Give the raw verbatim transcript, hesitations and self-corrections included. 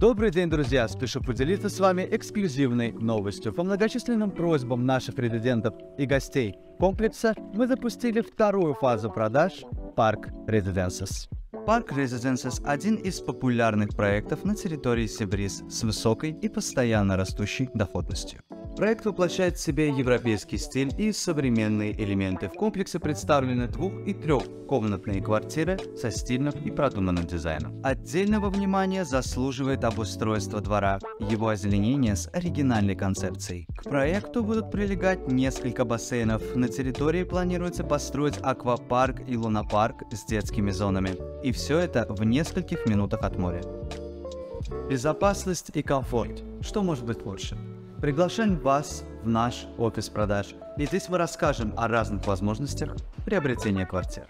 Добрый день, друзья! Спешу поделиться с вами эксклюзивной новостью. По многочисленным просьбам наших резидентов и гостей комплекса мы запустили вторую фазу продаж Park Residences. Park Residences – один из популярных проектов на территории Сибриз с высокой и постоянно растущей доходностью. Проект воплощает в себе европейский стиль и современные элементы. В комплексе представлены двух- и трехкомнатные квартиры со стильным и продуманным дизайном. Отдельного внимания заслуживает обустройство двора, его озеленение с оригинальной концепцией. К проекту будут прилегать несколько бассейнов. На территории планируется построить аквапарк и лунопарк с детскими зонами. И все это в нескольких минутах от моря. Безопасность и комфорт. Что может быть лучше? Приглашаем вас в наш офис продаж, и здесь мы расскажем о разных возможностях приобретения квартир.